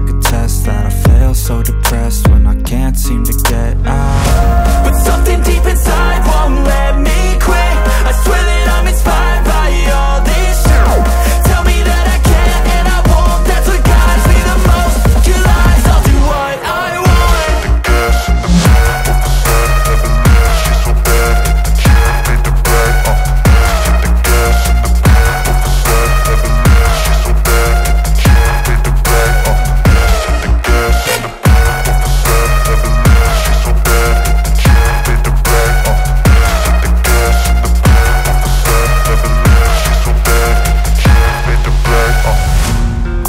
like a test that I fail, so depressed when I can't seem to get out. But something deep inside won't let me quit. I swear that I'm inspired by all this shit. Tell me that I can't and I won't, that's what guides me the most. Your lies, I'll do what I want. The gas in the pan, off the side, never knew she's so bad. Hit the jam, made the right off the gas. Hit the gas in the pan, off the side, never knew she's so bad. Hit the jam, made the right off the gas. Hit the gas in the pan, off the side, never knew she's so bad. Hit the jam, made the right off the gas. Hit the gas in the pan, off the side, never knew she's so bad. Hit the jam, made the right off the gas.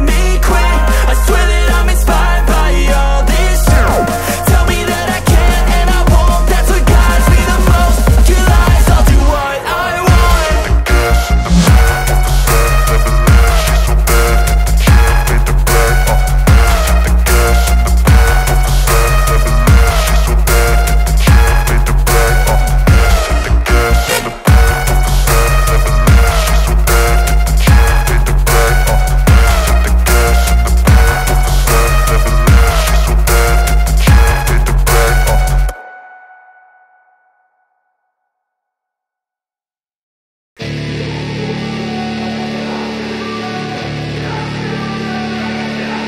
me quit. I swear that I'm inspired by all this shit. Tell me that I can't and I won't, that's what guides me the most. Your lies, I'll do what I want. The gas in the pan, off the side, never knew she's so bad. Hit the jam, made the right off the gas. Hit the gas in the pan, off the side, never knew she's so bad. Hit the jam, made the right off the gas. Hit the gas in the pan, off the side, never knew she's so bad. Hit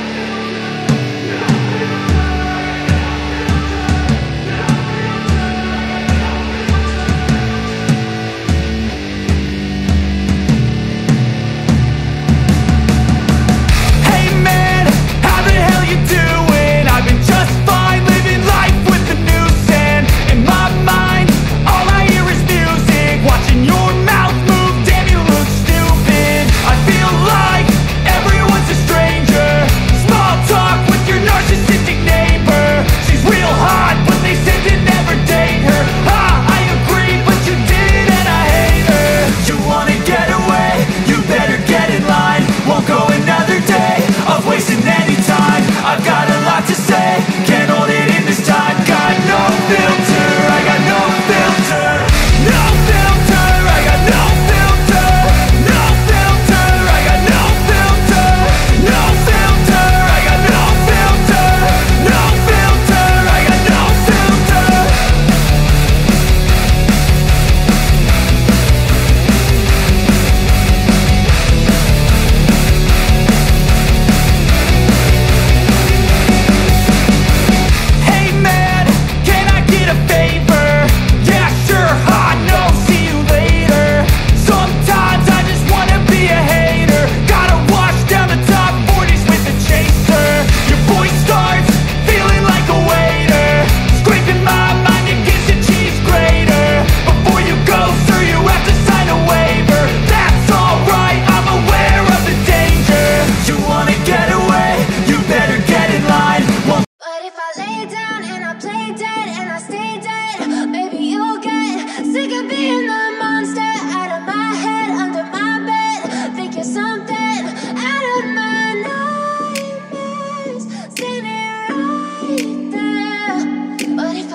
the jam, made the right off the gas. Hit the gas in the pan, off the side, never knew she's so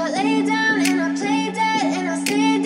bad. Hit the jam, made the right off the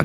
I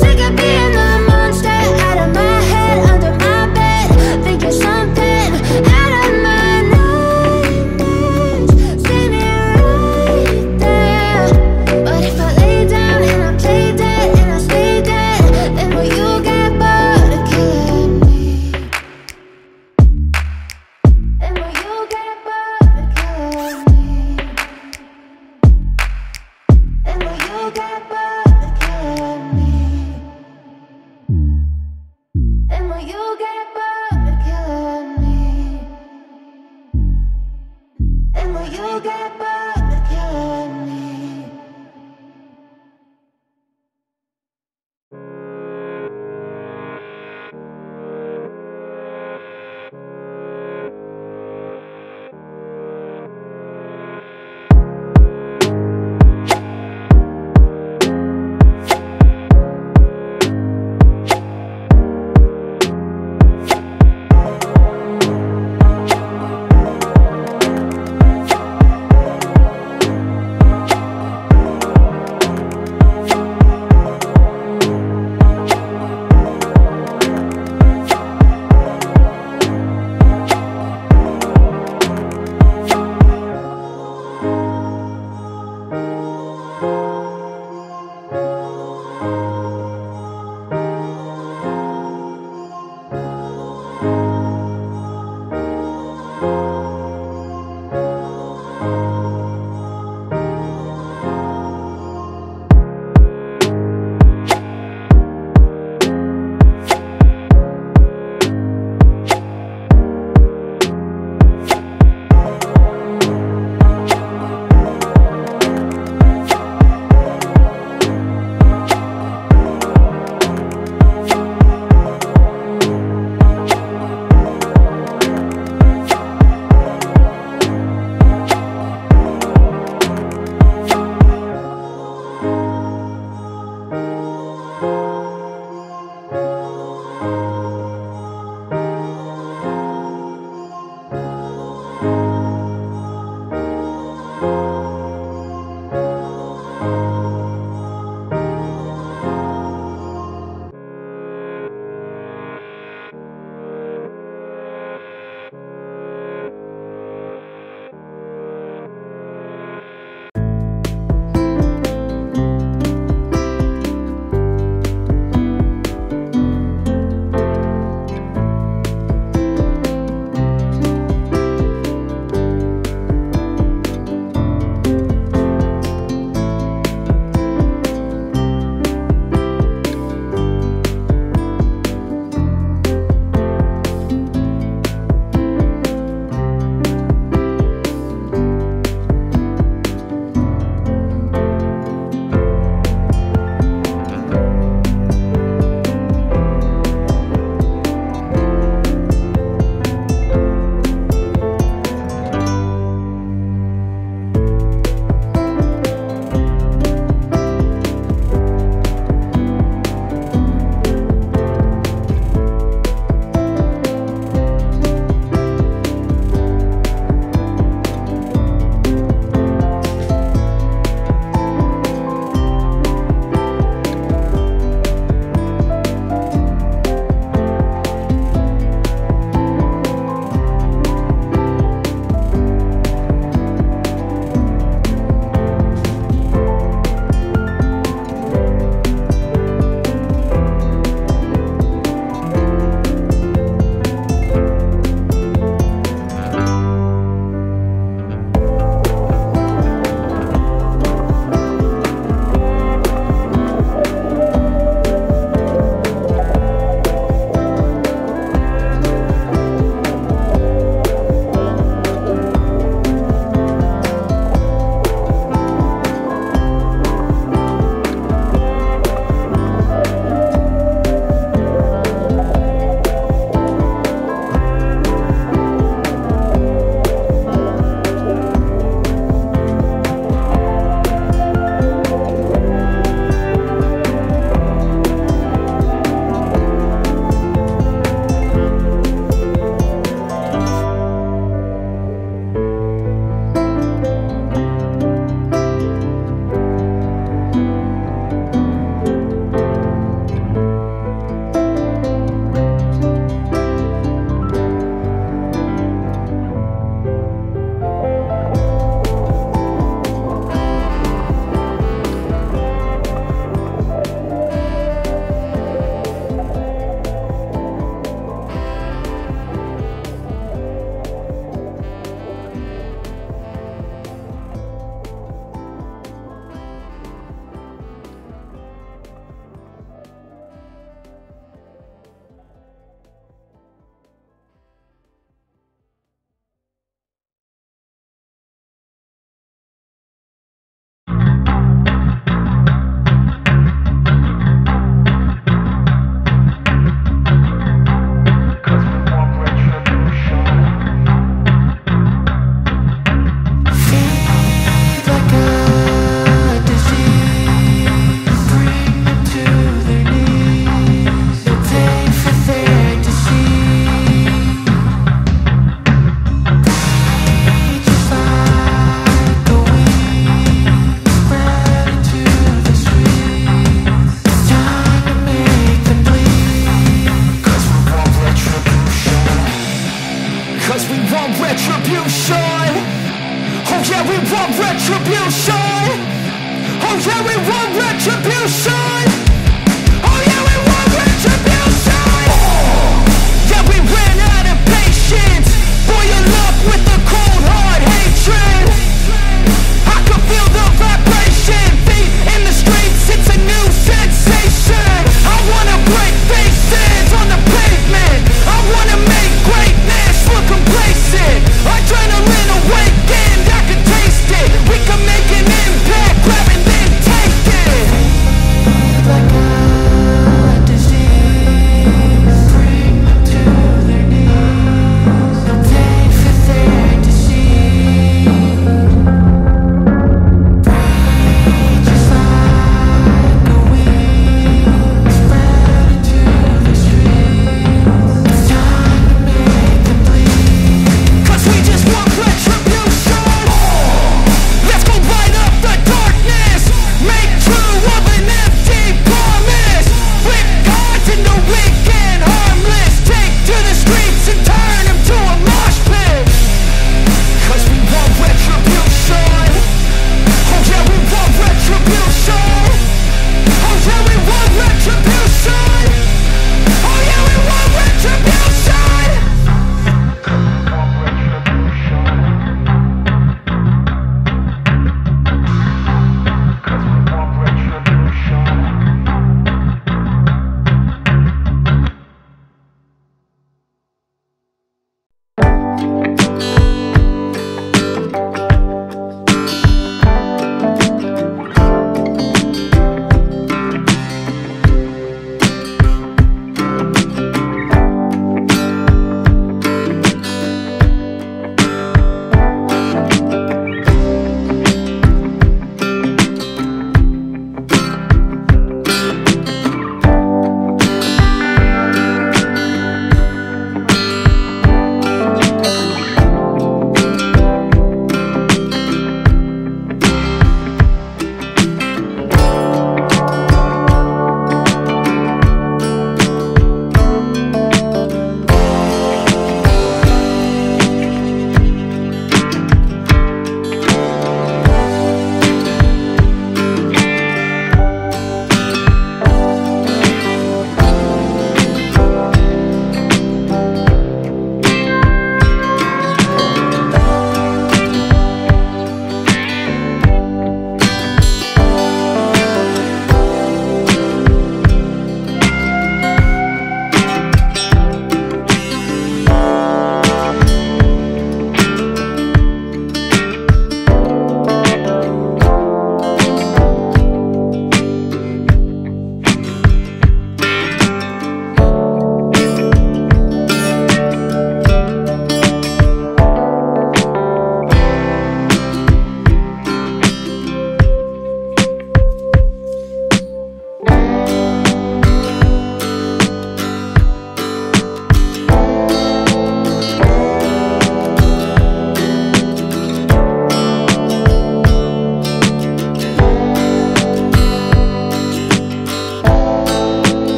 sick of being the monster out of my head, under my bed, thinking something out of my head.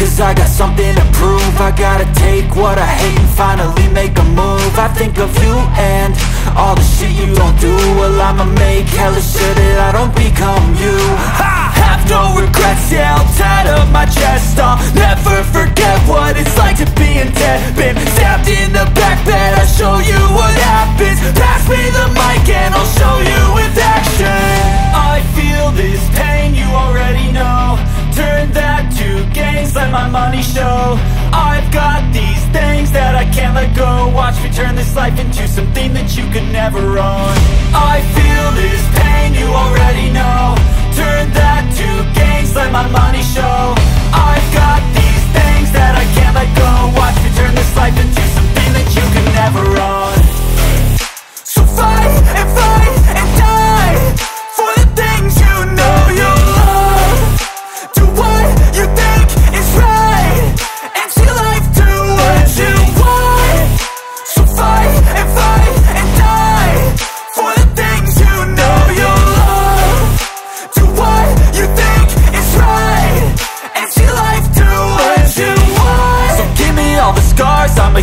cause I got something to prove. I gotta take what I hate and finally make a move. I think of you and all the shit you don't do. Well, I'ma make hella sure that I don't become you. I have no regrets, yeah, I'll tie up my chest. I'll never forget what it's like to be in debt. Been stabbed in the back bed, I'll show you what happens. Pass me the mic and I'll show you with action. I feel this pain, you already know. Turn that to gains, let my money show. I've got these things that I can't let go. Watch me turn this life into something that you could never own. I feel this pain, you already know. Turn that to gains, let my money show. I've got these things that I can't let go. Watch me turn this life into something that you could never own. So fight and fight and die for the things you know you love. Do what you think is right and see life do what you want. So fight and die for the things you know you love. Do what you think is right and see life do what you want. So give me all the scars, I'm a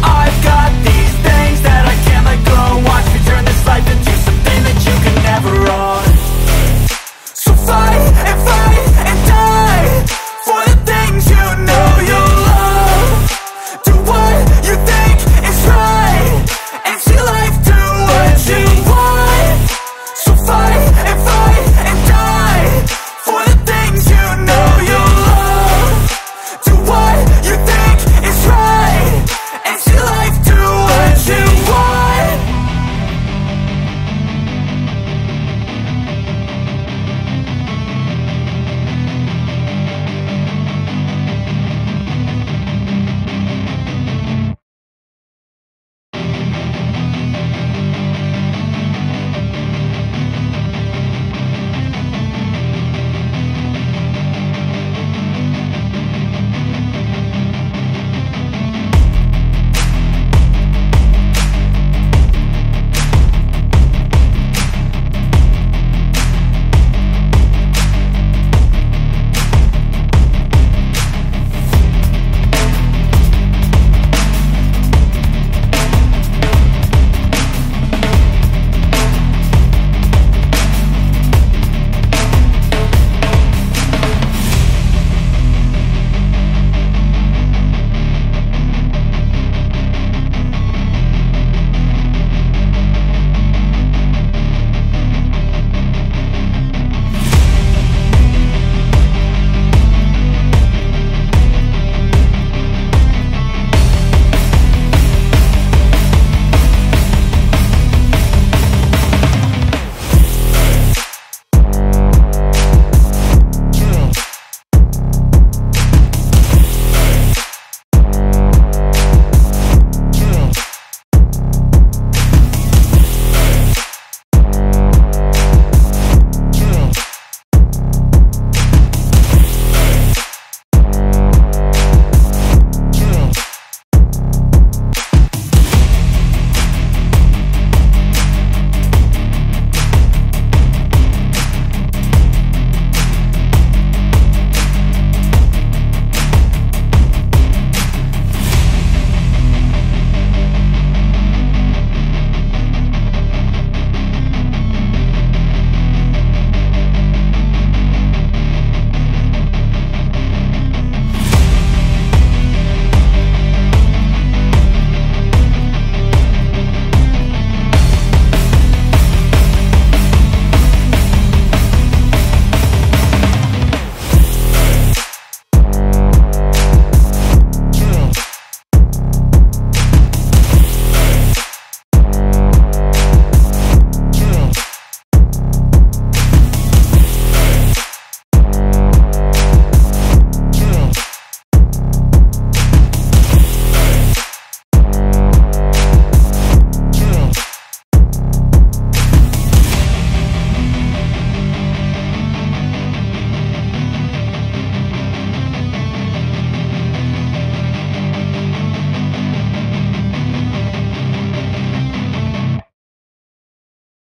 I've got these things that I can't let go. Watch me turn this life into something that you can never own. So fight and die for the things you know you love. Do what you think is right and see life do what you want. So fight and die for the things you know you love. Do what you think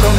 don't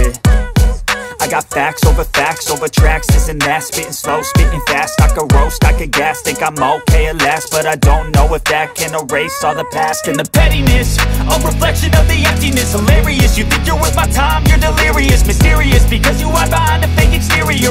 it. I got facts over tracks, this and that. Spitting slow, spitting fast, I could roast, I could gas. Think I'm okay at last, but I don't know if that can erase all the past. And the pettiness, a reflection of the emptiness. Hilarious, you think you're worth my time, you're delirious. Mysterious, because you hide behind a fake exterior.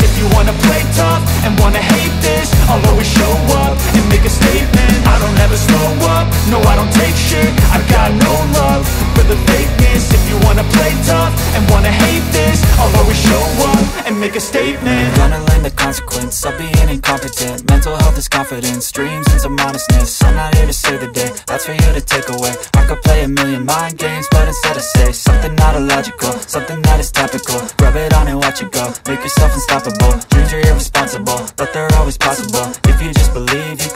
If you wanna play tough and wanna hate this, I'll always show up and make a statement. I don't ever slow up, no I don't take shit. I've got no love for the fakeness. If you wanna play tough and wanna hate this, I'll always show up and make a statement. Gonna learn the consequence of being incompetent. Mental health is confidence, dreams and some modestness. I'm not here to save the day, that's for you to take away. I could play a million mind games, but instead I say something not illogical, something that is topical. Rub it on and watch it go, make yourself unstoppable. Dreams are irresponsible, but they're always possible. If you just believe, you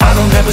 I don't ever